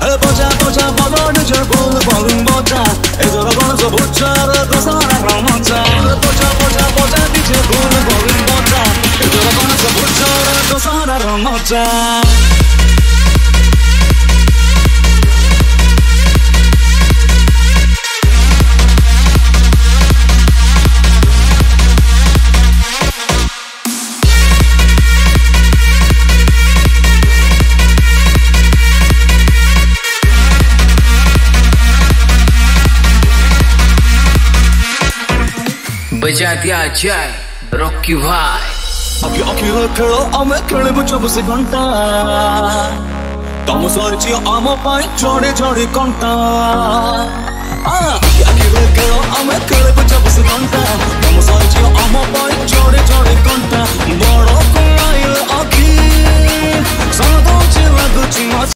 Boja बजाती आ जाए Rocky भाई अभी आखिर खेलो आमे खेले बच्चों से घंटा तमसोर ची आमो पाए जोड़े जोड़े कंटा आ आखिर खेलो आमे खेले बच्चों से घंटा तमसोर ची आमो